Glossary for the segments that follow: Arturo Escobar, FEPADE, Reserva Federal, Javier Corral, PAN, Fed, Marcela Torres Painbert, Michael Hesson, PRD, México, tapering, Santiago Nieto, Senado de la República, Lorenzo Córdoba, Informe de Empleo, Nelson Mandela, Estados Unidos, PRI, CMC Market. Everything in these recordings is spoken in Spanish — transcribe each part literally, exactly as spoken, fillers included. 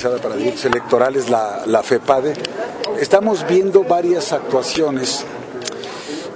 especializada para delitos electorales, la, la FEPADE, estamos viendo varias actuaciones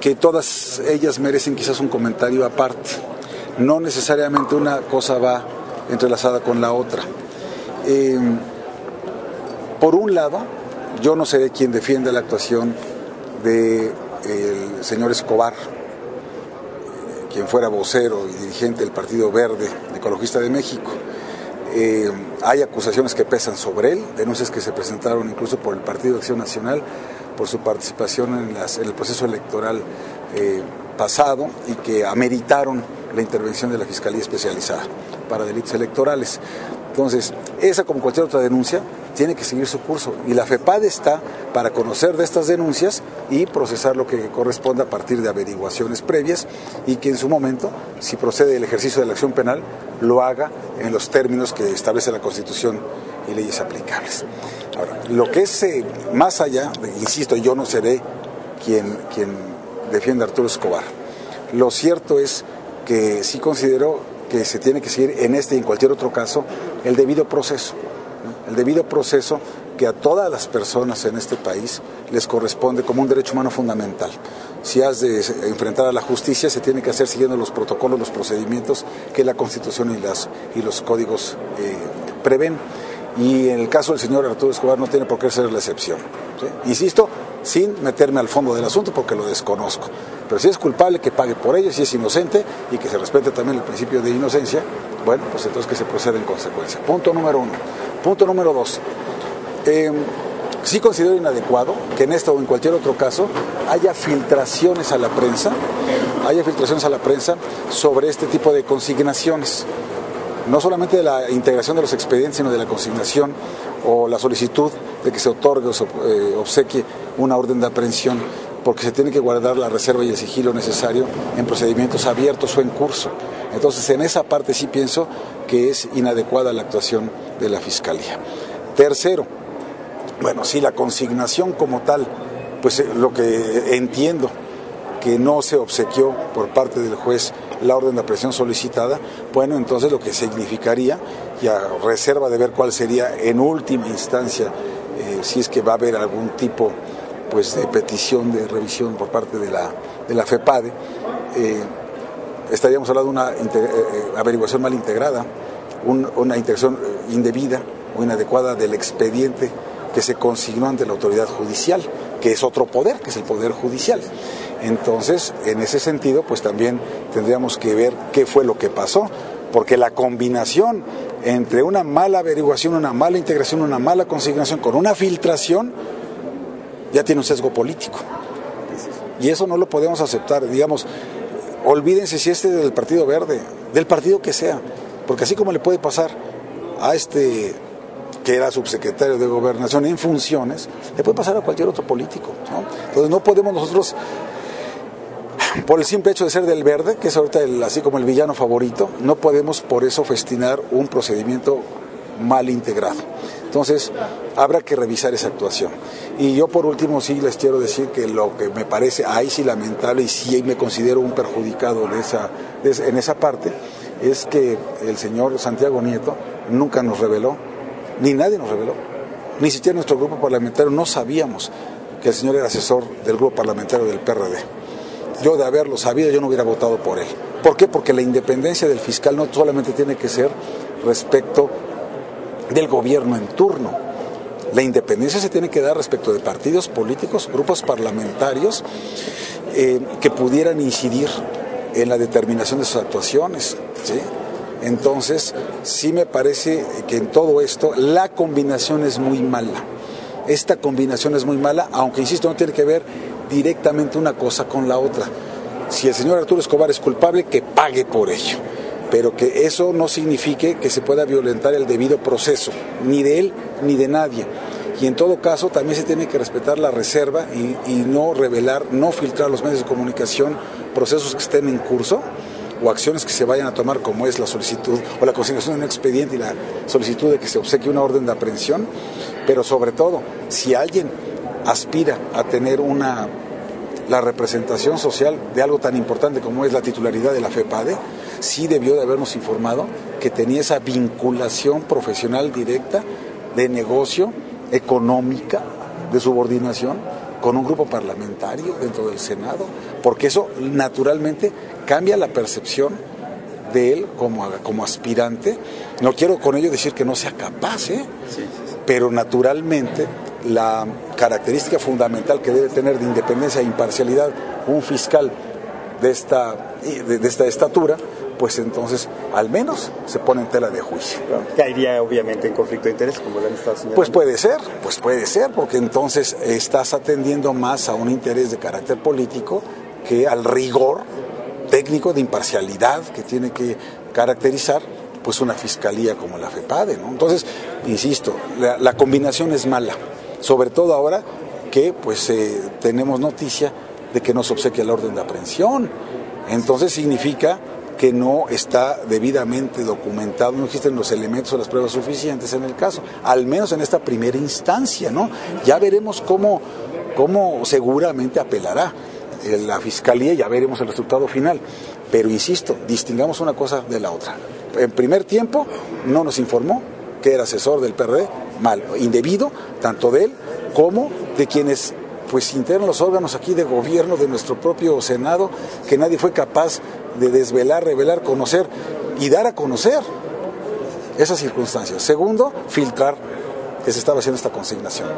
que todas ellas merecen quizás un comentario aparte. No necesariamente una cosa va entrelazada con la otra. Eh, por un lado, yo no seré quien defienda la actuación del el señor Escobar, quien fuera vocero y dirigente del Partido Verde Ecologista de México. Eh, hay acusaciones que pesan sobre él, denuncias que se presentaron incluso por el Partido de Acción Nacional por su participación en, las, en el proceso electoral eh, pasado y que ameritaron la intervención de la Fiscalía Especializada para Delitos Electorales. Entonces, esa como cualquier otra denuncia tiene que seguir su curso y la FEPADE está para conocer de estas denuncias y procesar lo que corresponda a partir de averiguaciones previas y que en su momento, si procede el ejercicio de la acción penal, lo haga en los términos que establece la Constitución y leyes aplicables. Ahora, lo que es eh, más allá, insisto, yo no seré quien, quien defienda a Arturo Escobar. Lo cierto es que sí considero que se tiene que seguir en este y en cualquier otro caso el debido proceso, ¿no? El debido proceso que a todas las personas en este país les corresponde como un derecho humano fundamental. Si has de enfrentar a la justicia, se tiene que hacer siguiendo los protocolos, los procedimientos que la Constitución y, las, y los códigos eh, prevén. Y en el caso del señor Arturo Escobar no tiene por qué ser la excepción, ¿sí? Insisto, sin meterme al fondo del asunto porque lo desconozco. Pero si es culpable, que pague por ello; si es inocente y que se respete también el principio de inocencia, bueno, pues entonces que se proceda en consecuencia. Punto número uno. Punto número dos. Eh, sí considero inadecuado que en esto o en cualquier otro caso haya filtraciones a la prensa, haya filtraciones a la prensa sobre este tipo de consignaciones. No solamente de la integración de los expedientes, sino de la consignación o la solicitud de que se otorgue o se obsequie una orden de aprehensión, porque se tiene que guardar la reserva y el sigilo necesario en procedimientos abiertos o en curso. Entonces, en esa parte sí pienso que es inadecuada la actuación de la Fiscalía. Tercero, bueno, si la consignación como tal, pues lo que entiendo que no se obsequió por parte del juez la orden de aprehensión solicitada, bueno, entonces lo que significaría, y a reserva de ver cuál sería en última instancia, eh, si es que va a haber algún tipo pues de petición de revisión por parte de la, de la FEPADE, eh, estaríamos hablando de una inter, eh, averiguación mal integrada, un, una integración indebida o inadecuada del expediente que se consignó ante la autoridad judicial, que es otro poder, que es el Poder Judicial. Entonces, en ese sentido, pues también tendríamos que ver qué fue lo que pasó, porque la combinación entre una mala averiguación, una mala integración, una mala consignación con una filtración, ya tiene un sesgo político. Y eso no lo podemos aceptar. Digamos, olvídense si este es del Partido Verde, del partido que sea, porque así como le puede pasar a este que era subsecretario de Gobernación en funciones, le puede pasar a cualquier otro político, ¿no? Entonces no podemos nosotros, por el simple hecho de ser del Verde, que es ahorita el, así como el villano favorito, no podemos por eso festinar un procedimiento mal integrado. Entonces habrá que revisar esa actuación. Y yo por último sí les quiero decir que lo que me parece ahí sí lamentable, y sí me considero un perjudicado de esa, de, en esa parte, es que el señor Santiago Nieto nunca nos reveló, ni nadie nos reveló, ni siquiera nuestro grupo parlamentario, no sabíamos que el señor era asesor del grupo parlamentario del P R D. Yo de haberlo sabido, yo no hubiera votado por él. ¿Por qué? Porque la independencia del fiscal no solamente tiene que ser respecto del gobierno en turno. La independencia se tiene que dar respecto de partidos políticos, grupos parlamentarios eh, que pudieran incidir en la determinación de sus actuaciones, ¿sí? Entonces, sí me parece que en todo esto la combinación es muy mala. Esta combinación es muy mala, aunque insisto, no tiene que ver directamente una cosa con la otra. Si el señor Arturo Escobar es culpable, que pague por ello. Pero que eso no signifique que se pueda violentar el debido proceso, ni de él ni de nadie. Y en todo caso, también se tiene que respetar la reserva y, y no revelar, no filtrar los medios de comunicación procesos que estén en curso o acciones que se vayan a tomar, como es la solicitud o la consignación de un expediente y la solicitud de que se obsequie una orden de aprehensión. Pero sobre todo, si alguien aspira a tener una la representación social de algo tan importante como es la titularidad de la FEPADE, sí debió de habernos informado que tenía esa vinculación profesional directa de negocio, económica, de subordinación con un grupo parlamentario dentro del Senado, porque eso naturalmente cambia la percepción de él como, como aspirante. No quiero con ello decir que no sea capaz, ¿eh? Sí, sí, sí. Pero naturalmente la característica fundamental que debe tener de independencia e imparcialidad un fiscal de esta, de, de esta estatura, pues entonces al menos se pone en tela de juicio. Caería obviamente en conflicto de interés, como lo han estado señalando. Pues puede ser, pues puede ser, porque entonces estás atendiendo más a un interés de carácter político que al rigor técnico de imparcialidad que tiene que caracterizar pues una fiscalía como la FEPADE, ¿no? Entonces, insisto, la, la combinación es mala, sobre todo ahora que pues eh, tenemos noticia de que no se obsequia la orden de aprehensión. Entonces significa que no está debidamente documentado, no existen los elementos o las pruebas suficientes en el caso, al menos en esta primera instancia, ¿no? Ya veremos cómo, cómo seguramente apelará la fiscalía, ya veremos el resultado final, pero insisto, distingamos una cosa de la otra. En primer tiempo no nos informó que era asesor del P R D, mal, indebido, tanto de él como de quienes pues integran los órganos aquí de gobierno de nuestro propio Senado, que nadie fue capaz de desvelar, revelar, conocer y dar a conocer esas circunstancias. Segundo, filtrar que se estaba haciendo esta consignación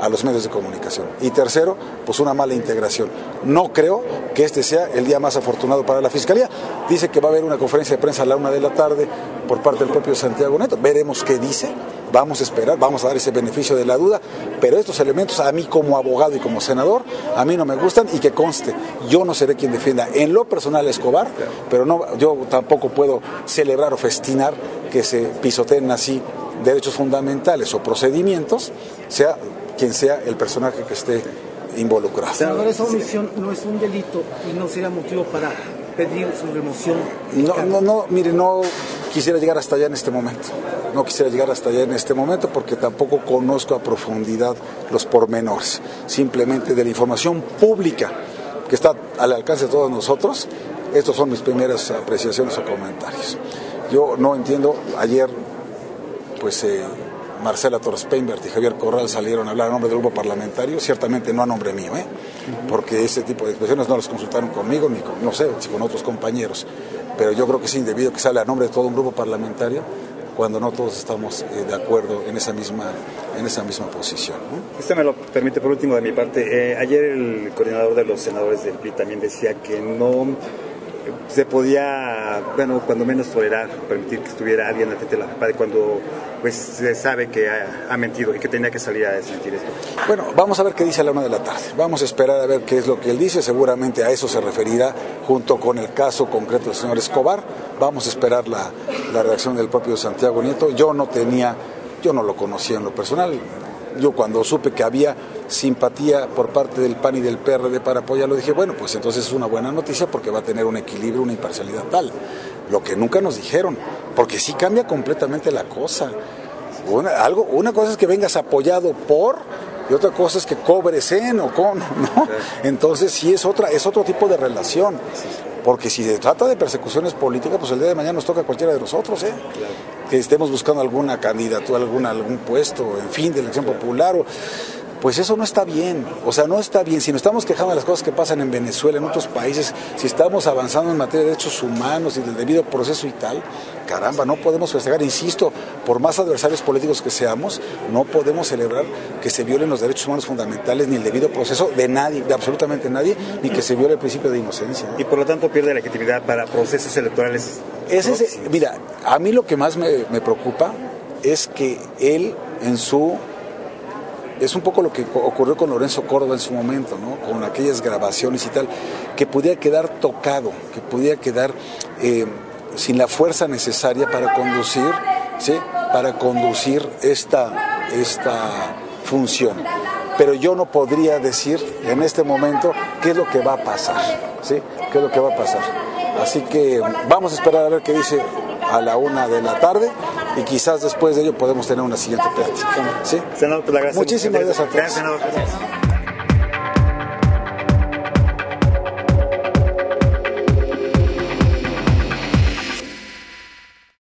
a los medios de comunicación. Y tercero, pues una mala integración. No creo que este sea el día más afortunado para la Fiscalía. Dice que va a haber una conferencia de prensa a la una de la tarde por parte del propio Santiago Nieto. Veremos qué dice. Vamos a esperar, vamos a dar ese beneficio de la duda, pero estos elementos a mí como abogado y como senador, a mí no me gustan, y que conste, yo no seré quien defienda en lo personal a Escobar, pero no, yo tampoco puedo celebrar o festinar que se pisoteen así derechos fundamentales o procedimientos, sea quien sea el personaje que esté involucrado. Senador, esa omisión no es un delito y no será motivo para pedir su remoción. No, no, no, mire, no quisiera llegar hasta allá en este momento. No quisiera llegar hasta allá en este momento porque tampoco conozco a profundidad los pormenores. Simplemente de la información pública que está al alcance de todos nosotros, estos son mis primeras apreciaciones o comentarios. Yo no entiendo, ayer pues eh, Marcela Torres Painbert y Javier Corral salieron a hablar a nombre del grupo parlamentario, ciertamente no a nombre mío, ¿eh? Porque ese tipo de expresiones no las consultaron conmigo, ni con, no sé, si con otros compañeros, pero yo creo que es indebido que sale a nombre de todo un grupo parlamentario cuando no todos estamos eh, de acuerdo en esa misma, en esa misma posición, ¿no? Usted me lo permite por último de mi parte. Eh, ayer el coordinador de los senadores del P R I también decía que no se podía, bueno, cuando menos tolerar, permitir que estuviera alguien al frente de la FEPADE cuando pues se sabe que ha, ha mentido y que tenía que salir a desmentir esto. Bueno, vamos a ver qué dice a la una de la tarde, vamos a esperar a ver qué es lo que él dice, seguramente a eso se referirá junto con el caso concreto del señor Escobar. Vamos a esperar la, la reacción del propio Santiago Nieto. Yo no tenía, yo no lo conocía en lo personal. Yo cuando supe que había simpatía por parte del P A N y del P R D para apoyarlo, dije, bueno, pues entonces es una buena noticia porque va a tener un equilibrio, una imparcialidad tal. Lo que nunca nos dijeron, porque sí cambia completamente la cosa. Una, algo, una cosa es que vengas apoyado por, y otra cosa es que cobres en o con, ¿no? Entonces sí es, otra, es otro tipo de relación. Porque si se trata de persecuciones políticas, pues el día de mañana nos toca a cualquiera de nosotros, ¿eh? Claro. Que estemos buscando alguna candidatura, alguna, algún puesto, en fin, de elección claro. popular, o, pues eso no está bien, o sea, no está bien. Si nos estamos quejando de las cosas que pasan en Venezuela, en otros países, si estamos avanzando en materia de derechos humanos y del debido proceso y tal, caramba, no podemos festejar, insisto, por más adversarios políticos que seamos, no podemos celebrar que se violen los derechos humanos fundamentales ni el debido proceso de nadie, de absolutamente nadie, ni que se viole el principio de inocencia, ¿no? Y por lo tanto pierde la legitimidad para procesos electorales. Ese es, mira, a mí lo que más me, me preocupa es que él en su... Es un poco lo que ocurrió con Lorenzo Córdoba en su momento, ¿no? Con aquellas grabaciones y tal, que pudiera quedar tocado, que pudiera quedar eh, sin la fuerza necesaria para conducir, ¿sí? Para conducir esta, esta función. Pero yo no podría decir en este momento qué es lo que va a pasar, ¿sí? Qué es lo que va a pasar. Así que vamos a esperar a ver qué dice a la una de la tarde. Y quizás después de ello podemos tener una siguiente plática, ¿sí? Senador, pues la gracias. Muchísimas gracias a todos. Gracias, senador.